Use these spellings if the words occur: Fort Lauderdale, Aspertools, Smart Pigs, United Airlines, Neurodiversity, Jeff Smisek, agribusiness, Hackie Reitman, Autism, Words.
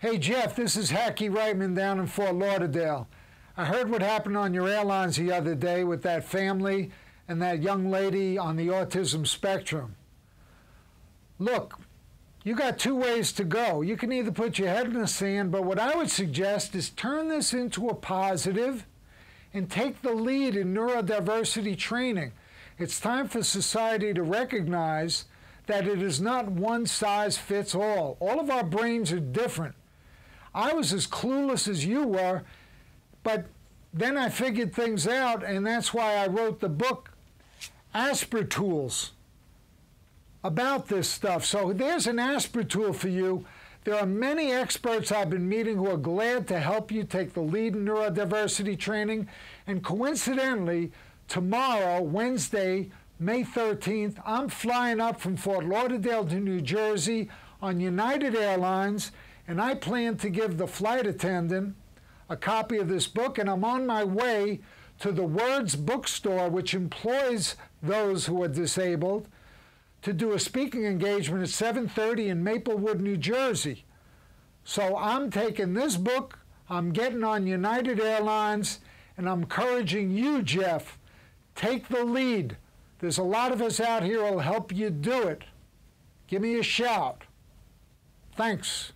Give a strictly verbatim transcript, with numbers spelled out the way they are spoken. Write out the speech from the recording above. Hey, Jeff, this is Hackie Reitman down in Fort Lauderdale. I heard what happened on your airlines the other day with that family and that young lady on the autism spectrum. Look, you got two ways to go. You can either put your head in the sand, but what I would suggest is turn this into a positive and take the lead in neurodiversity training. It's time for society to recognize that it is not one size fits all. All of our brains are different. I was as clueless as you were, but then I figured things out, and that's why I wrote the book, Aspertools, about this stuff. So there's an Aspertool for you. There are many experts I've been meeting who are glad to help you take the lead in neurodiversity training. And coincidentally, tomorrow, Wednesday, May thirteenth, I'm flying up from Fort Lauderdale to New Jersey on United Airlines, and I plan to give the flight attendant a copy of this book, and I'm on my way to the Words bookstore, which employs those who are disabled, to do a speaking engagement at seven thirty in Maplewood, New Jersey. So I'm taking this book, I'm getting on United Airlines, and I'm encouraging you, Jeff, take the lead. There's a lot of us out here who'll help you do it. Give me a shout. Thanks.